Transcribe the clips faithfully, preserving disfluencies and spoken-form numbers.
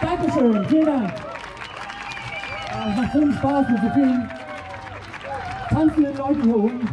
Dankeschön, vielen Dank. Es macht so einen Spaß mit so vielen tanzenden Leuten hier oben.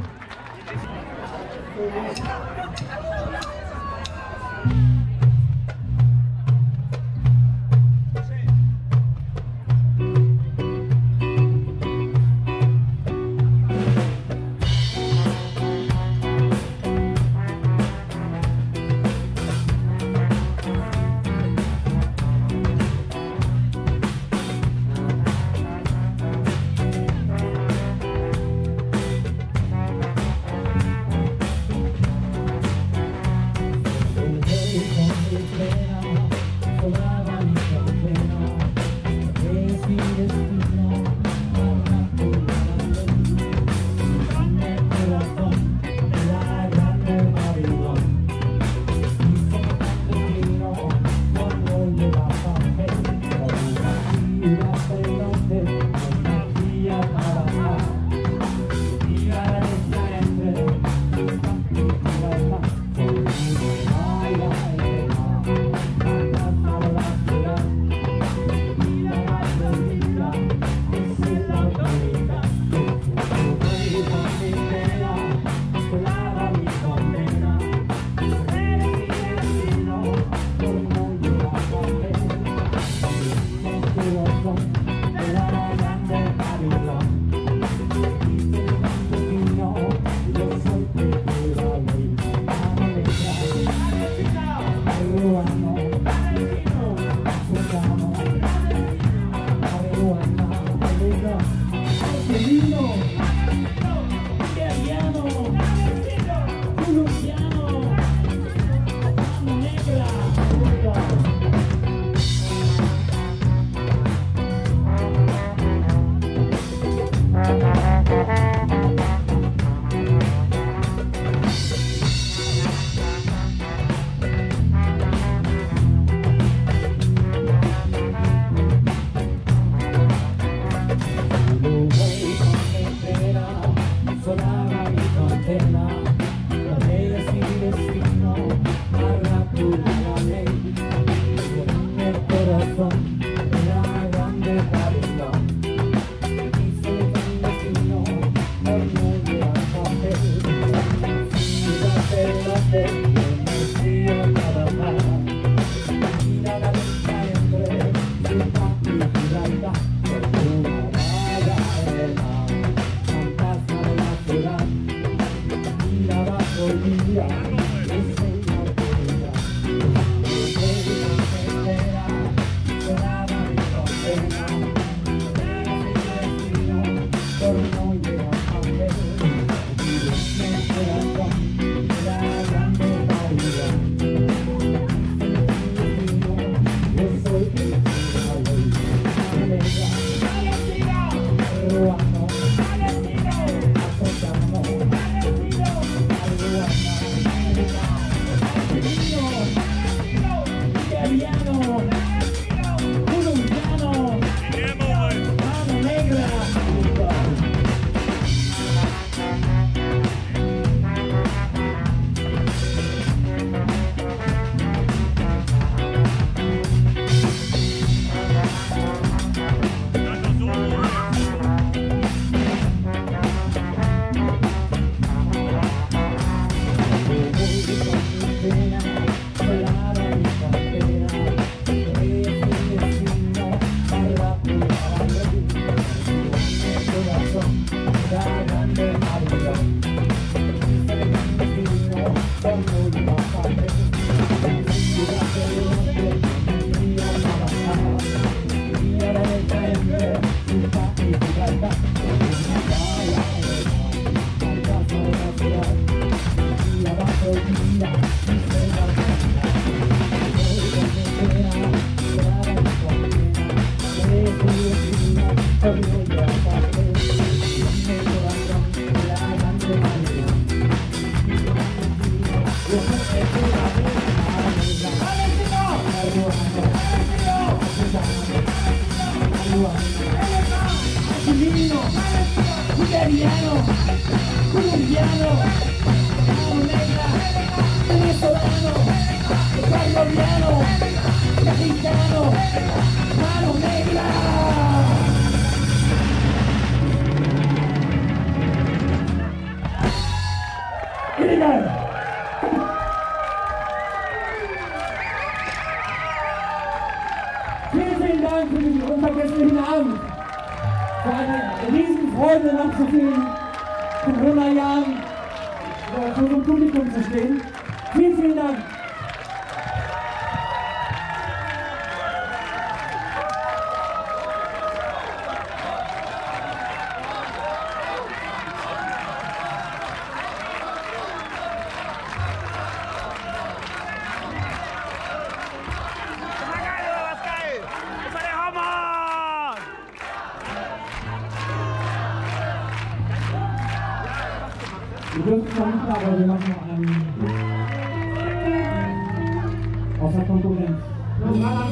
Italiano, colombiano, mexicano. für die unvergesslichen Abend, für eine Riesenfreude nach so vielen Corona-Jahren vor dem Publikum zu stehen. Vielen, vielen Dank. Wir dürfen zwar nicht, aber wir machen einen aus der Konkurrenz. Vielen,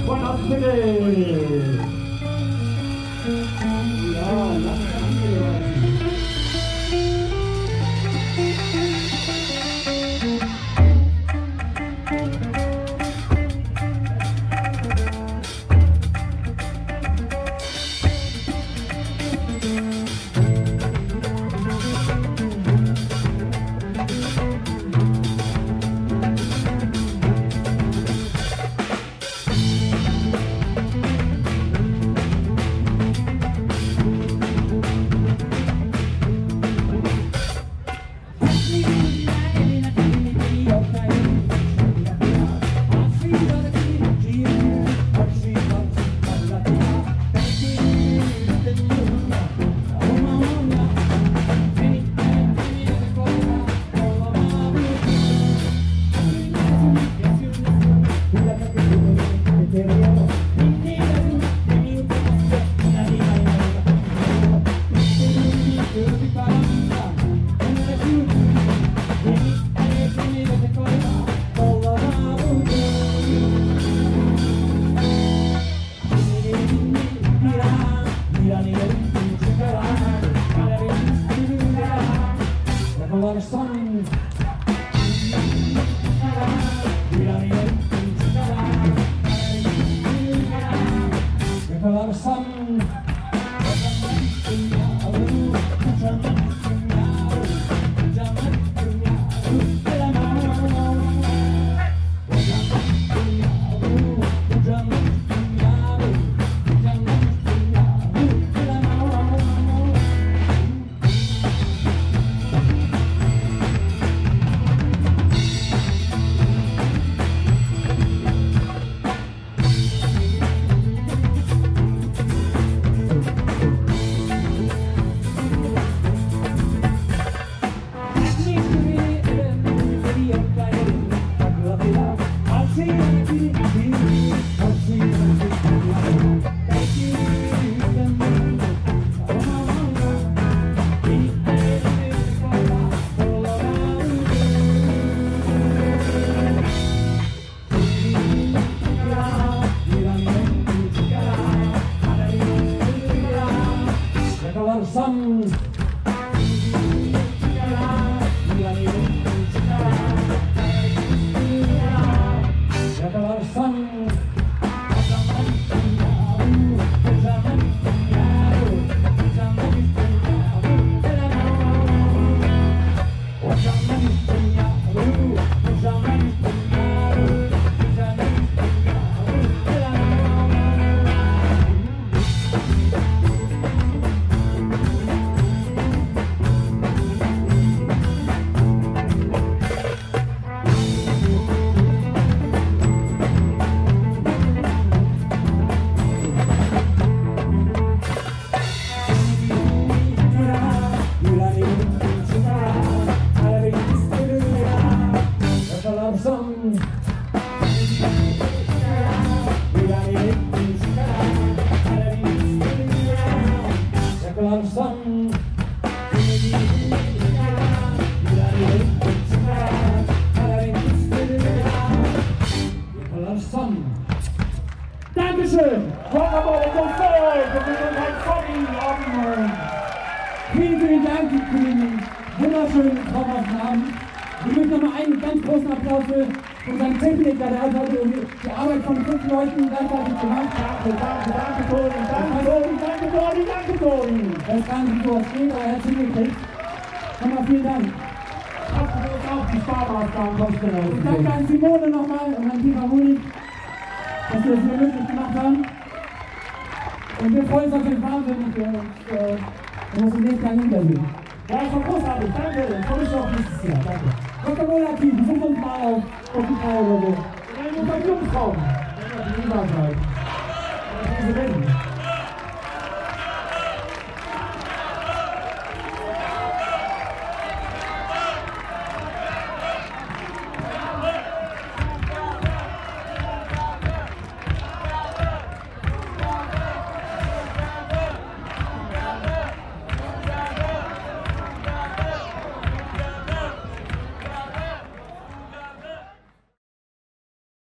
vielen Dank für den wunderschönen Traumaufnahmen. Wir möchten nochmal einen ganz großen Applaus für unseren Techniker, der hat heute die Arbeit von fünf Leuten gleichzeitig gemacht. Danke, danke, danke, Toni, danke, Toni, danke, Toni, danke, Toni. Das ist gar nicht so, das geht, aber er hat hingekriegt. Nochmal vielen Dank. Absolut auch die Sparmaßnahmen kostenlos. Ich danke an Simone nochmal und an Tima Hunig, dass wir das hier möglich gemacht haben. Und wir freuen uns natürlich wahnsinnig, äh, dass wir nächstes Jahr wiedersehen. Ja, das war großartig, danke, dann komme ich noch nächstes Jahr, danke. Doktor Molaki, besuch uns mal auf die Frau oder so. Wir werden uns auf Jungfrauen. Das ist die Wahrheit. Das ist die Welt.